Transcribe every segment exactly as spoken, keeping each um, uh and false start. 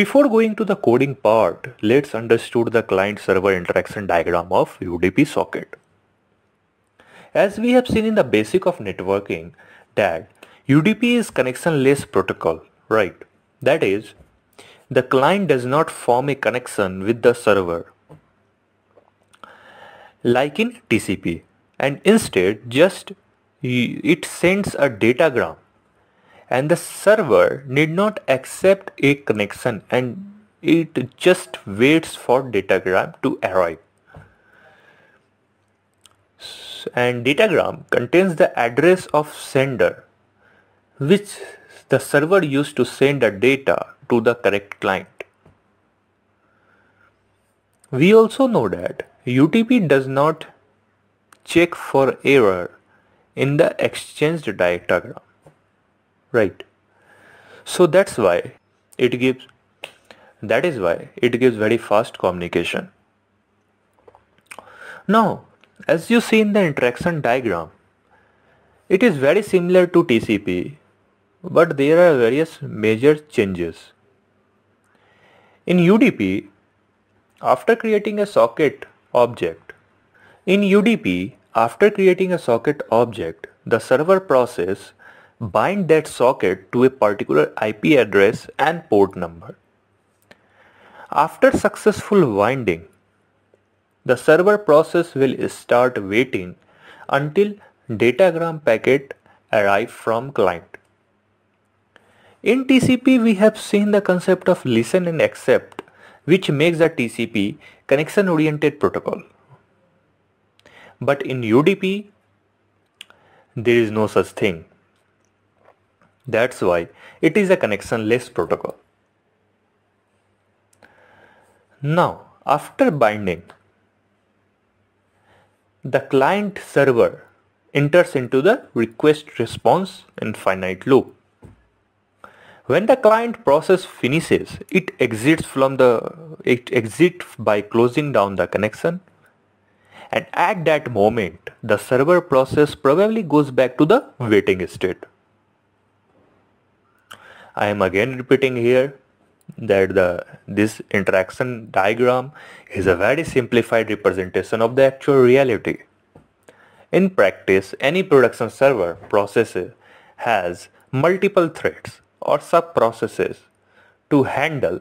Before going to the coding part, let's understand the client-server interaction diagram of U D P socket. As we have seen in the basic of networking, that U D P is connectionless protocol, right? That is, the client does not form a connection with the server, like in T C P, and instead just it sends a datagram, and the server need not accept a connection and it just waits for datagram to arrive. And datagram contains the address of sender, which the server used to send the data to the correct client. We also know that U D P does not check for error in the exchanged datagram, right? So that's why it gives that is why it gives very fast communication. Now, as you see in the interaction diagram, it is very similar to T C P, but there are various major changes. In U D P, after creating a socket object, in U D P, after creating a socket object, the server process binds that socket to a particular I P address and port number. After successful binding, the server process will start waiting until datagram packet arrive from client. In T C P, we have seen the concept of listen and accept, which makes the T C P connection-oriented protocol. But in U D P, there is no such thing. That's why it is a connectionless protocol. Now, after binding, the client server enters into the request response infinite loop. When the client process finishes, it exits from the it exits by closing down the connection, and at that moment the server process probably goes back to the waiting state. I am again repeating here that the this interaction diagram is a very simplified representation of the actual reality. In practice, any production server process has multiple threads or sub-processes to handle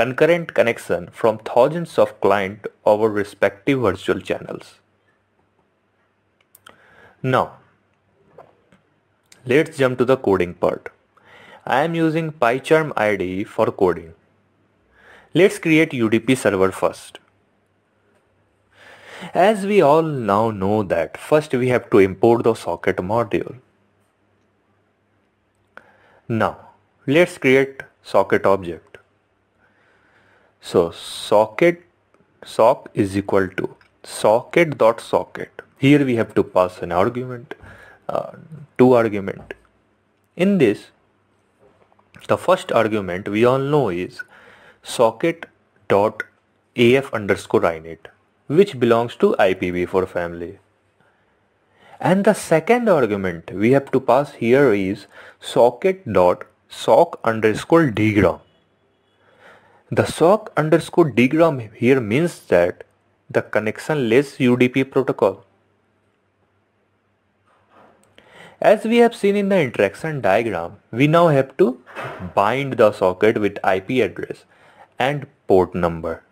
concurrent connection from thousands of clients over respective virtual channels. Now, let's jump to the coding part. I am using PyCharm I D E for coding. Let's create U D P server first. As we all now know that first we have to import the socket module. Now let's create socket object. So socket sock is equal to socket.socket. Here we have to pass an argument, uh, two argument. In this, the first argument we all know is socket.af_inet, which belongs to I P v four family. And the second argument we have to pass here is socket.sock_dgram. The sock_dgram here means that the connectionless U D P protocol. As we have seen in the interaction diagram, we now have to bind the socket with I P address and port number.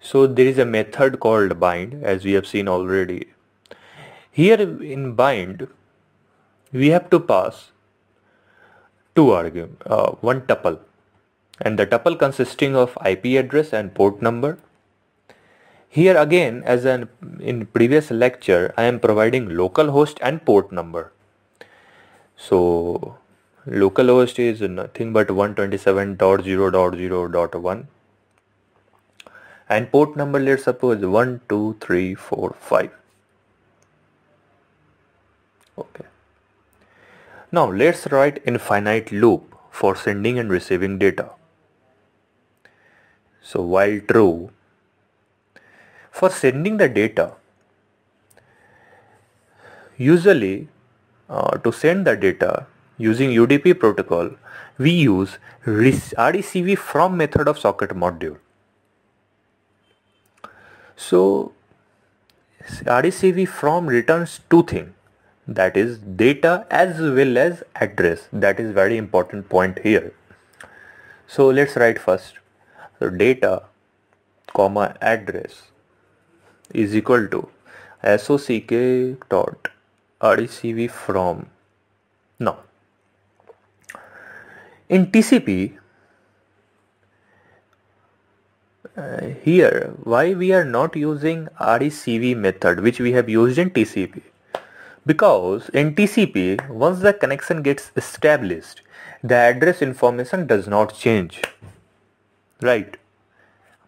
So there is a method called bind, as we have seen already. Here in bind, we have to pass two arguments, uh, one tuple, and the tuple consisting of I P address and port number. Here again, as an, in previous lecture, I am providing localhost and port number. So localhost is nothing but one twenty-seven dot zero dot zero dot one, and port number, let's suppose one two three four five. Okay. Now let's write infinite loop for sending and receiving data. So while true, for sending the data, usually uh, to send the data using U D P protocol, we use R E C V from method of socket module. So R E C V from returns two things, that is data as well as address. That is very important point here. So let's write first. So data comma address is equal to sock dot R E C V from. Now in T C P, uh, here why we are not using R E C V method which we have used in T C P? Because in T C P, once the connection gets established, the address information does not change, right?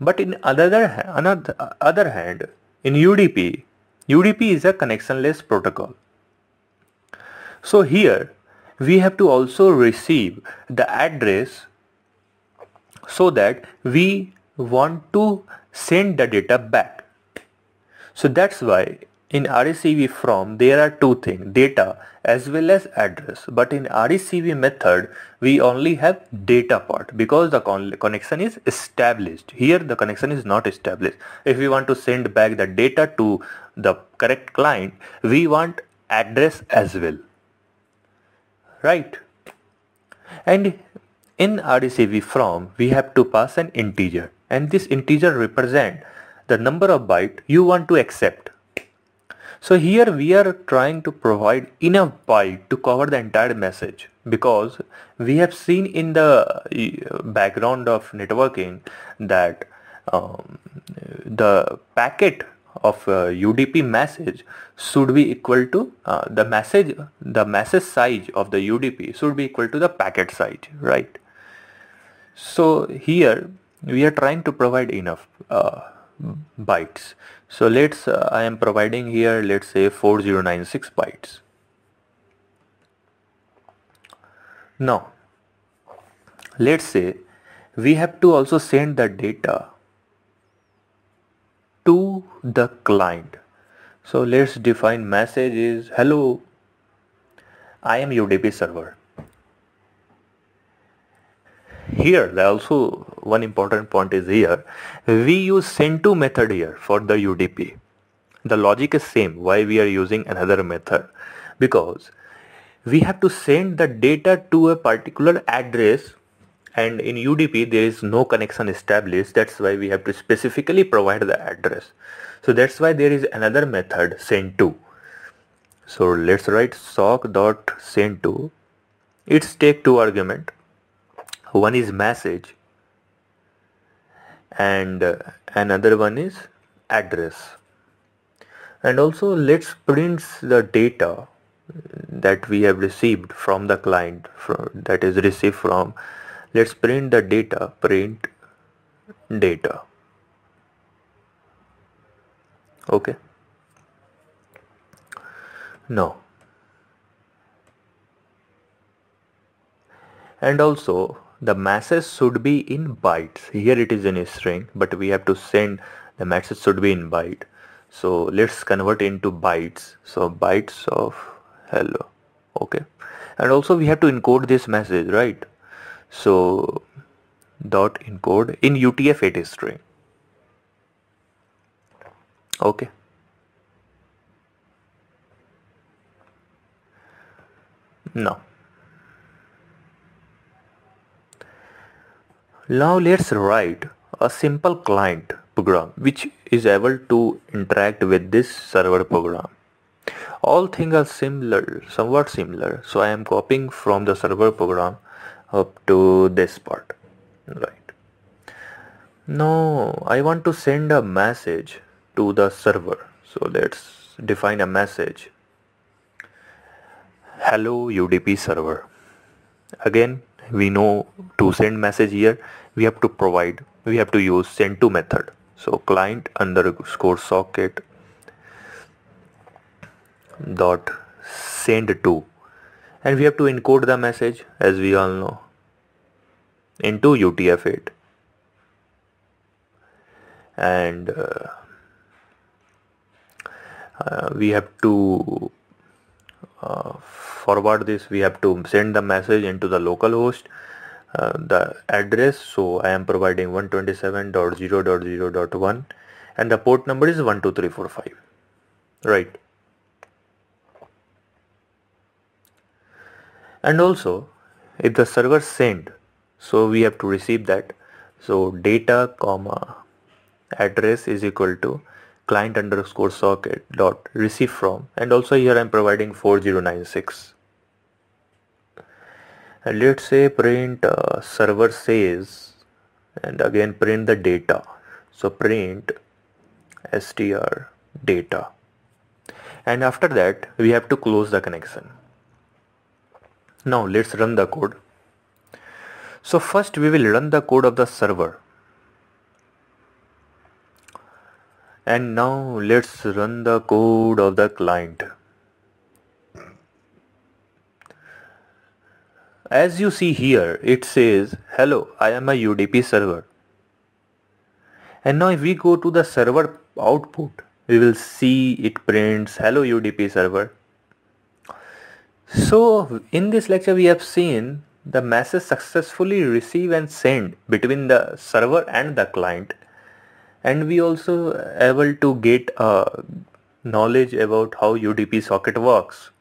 But in other another other hand, in U D P, U D P is a connectionless protocol. So here we have to also receive the address so that we want to send the data back. So that's why in R E C V from there are two things, data as well as address. But in R E C V method we only have data part because the con connection is established. Here the connection is not established. If we want to send back the data to the correct client, we want address as well, right? And in R E C V from we have to pass an integer, and this integer represent the number of bytes you want to accept. So here we are trying to provide enough byte to cover the entire message, because we have seen in the background of networking that um, the packet of uh, U D P message should be equal to uh, the message the message size of the U D P should be equal to the packet size, right? So here we are trying to provide enough uh, bytes. So let's uh, I am providing here, let's say four thousand ninety-six bytes. Now let's say we have to also send the data to the client. So let's define message is hello, I am U D P server. Here also one important point is here we use sendto method here for the U D P. The logic is same why we are using another method, because we have to send the data to a particular address, and in U D P there is no connection established. That's why we have to specifically provide the address. So that's why there is another method sendto. So let's write sock.sendto. It's take two argument. One is message and another one is address. And also let's print the data that we have received from the client, from, that is received from. Let's print the data, print data. Okay. Now, and also the message should be in bytes. Here it is in a string, but we have to send the message should be in byte. So let's convert into bytes. So bytes of hello. Okay. And also we have to encode this message, right? So dot encode in U T F eight string. Okay. Now, now let's write a simple client program which is able to interact with this server program. All things are similar, somewhat similar. So I am copying from the server program up to this part, right? Now I want to send a message to the server. So let's define a message, hello U D P server. Again we know to send message here we have to provide, we have to use sendto method. So client underscore socket dot sendto, and we have to encode the message, as we all know, into U T F eight. And uh, uh, we have to uh, forward this, we have to send the message into the localhost, uh, the address. So I am providing one twenty-seven dot zero dot zero dot one and the port number is one two three four five, right? And also if the server send, so we have to receive that. So data comma address is equal to client underscore socket dot receive from, and also here I am providing four zero nine six. And let's say print uh, server says, and again print the data. So print str data, and after that we have to close the connection. Now let's run the code. So first we will run the code of the server, and now let's run the code of the client. As you see here, it says hello, I am a U D P server. And now if we go to the server output, we will see it prints hello U D P server. So in this lecture we have seen the message successfully receive and send between the server and the client, and we also able to get uh, knowledge about how U D P socket works.